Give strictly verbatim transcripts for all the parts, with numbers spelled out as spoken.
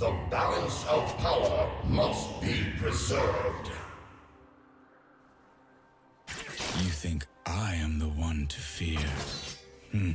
The balance of power must be preserved. You think I am the one to fear? Hmm.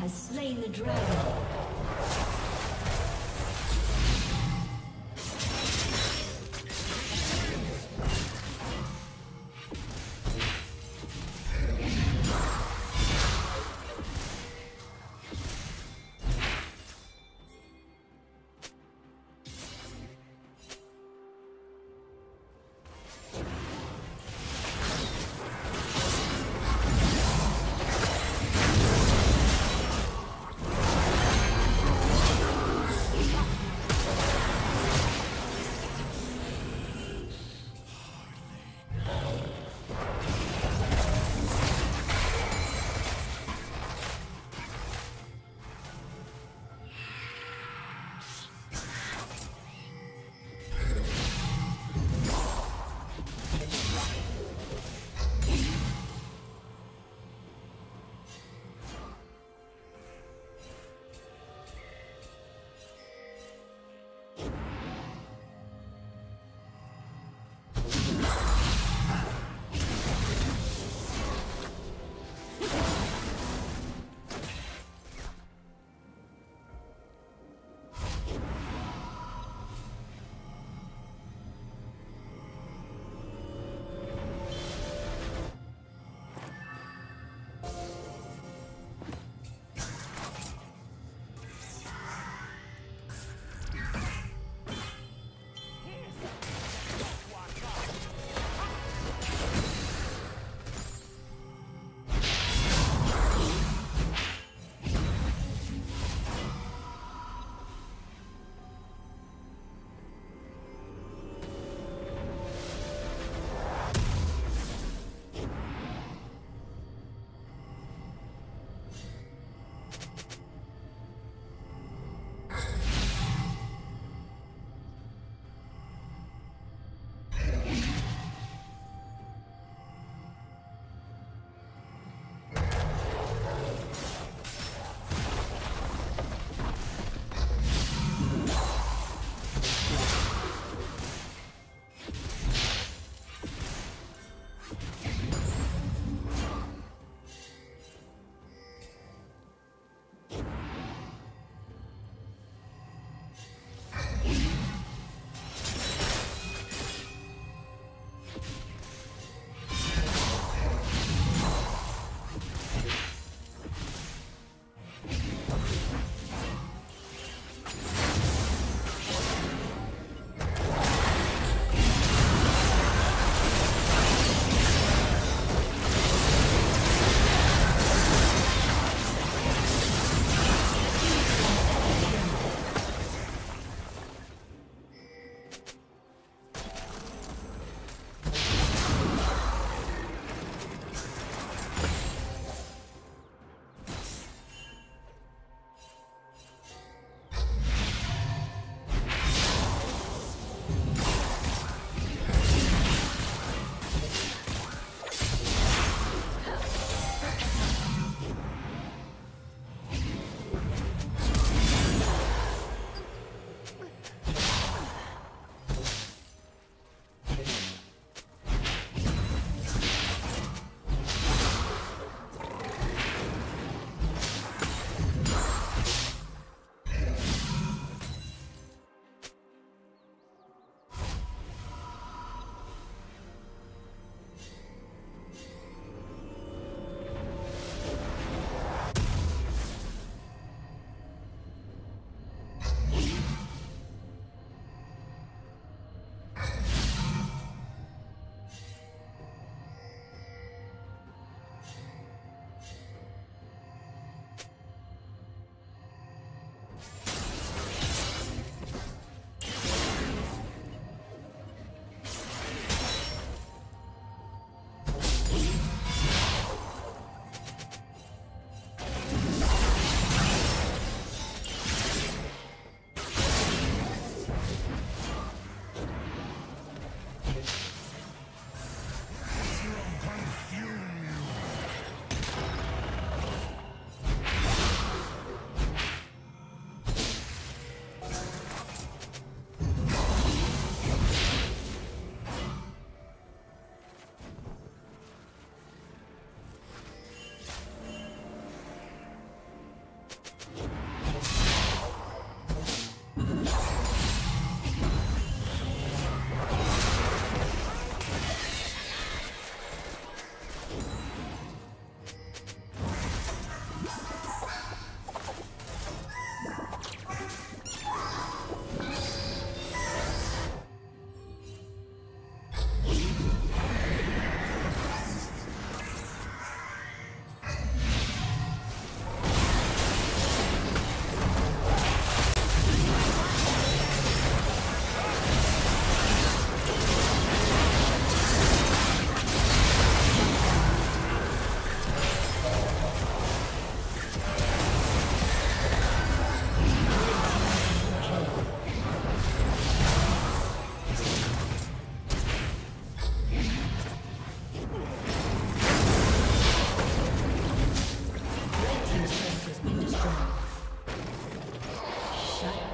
has slain the dragon.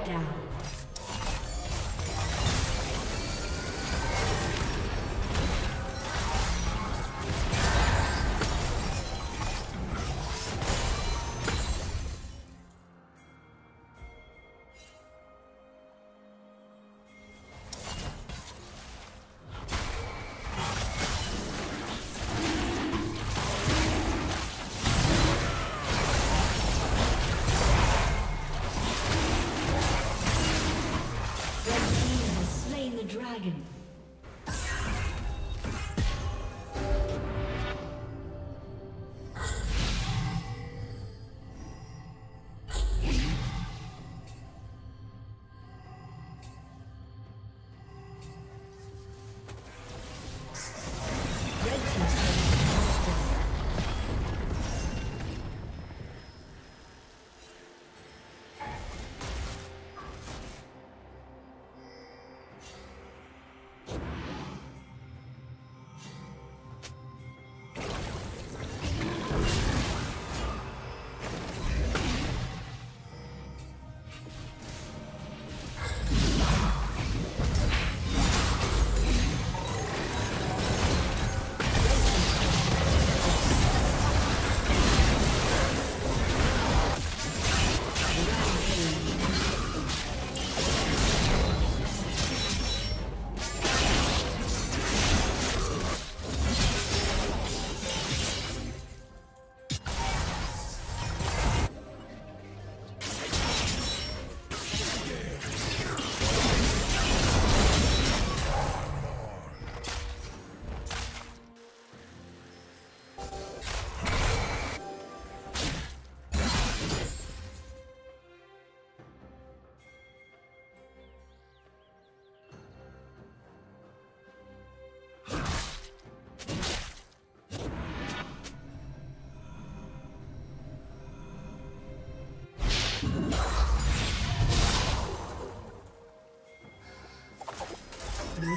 down. Dragon. Your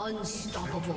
Unstoppable.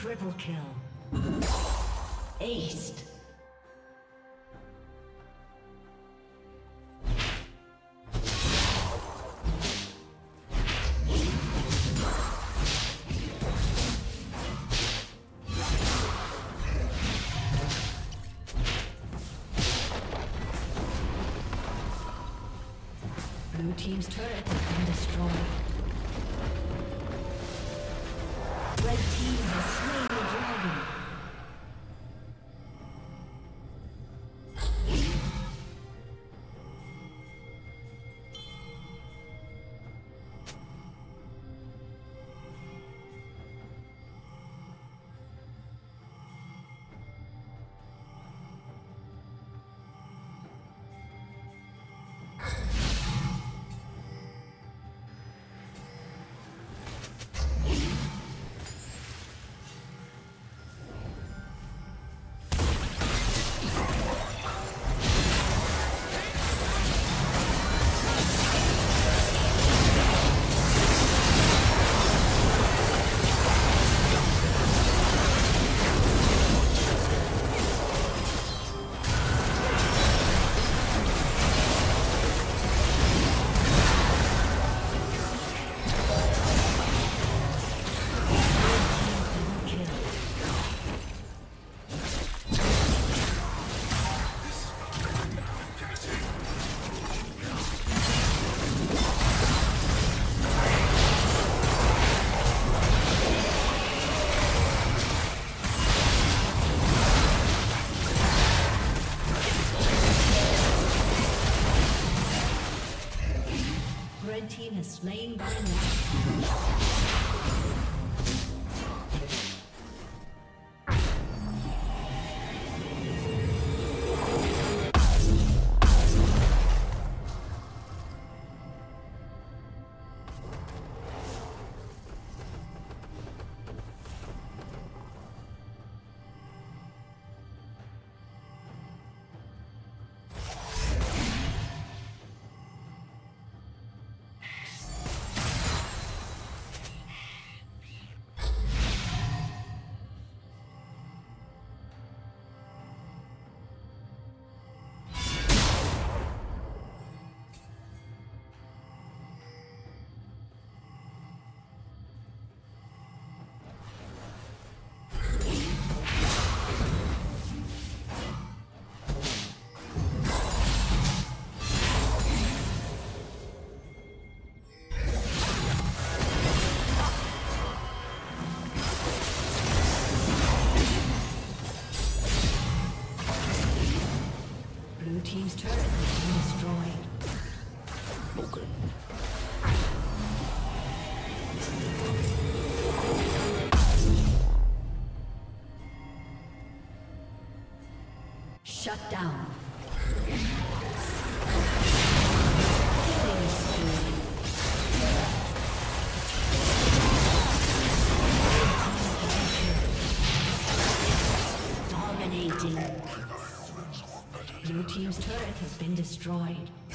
Triple kill. Aced. Blue team's turret has been destroyed. Red team has slain the dragon. Slain by now. Team's turret has been destroyed. Okay. Shut down. Dominating. Your team's turret has been destroyed.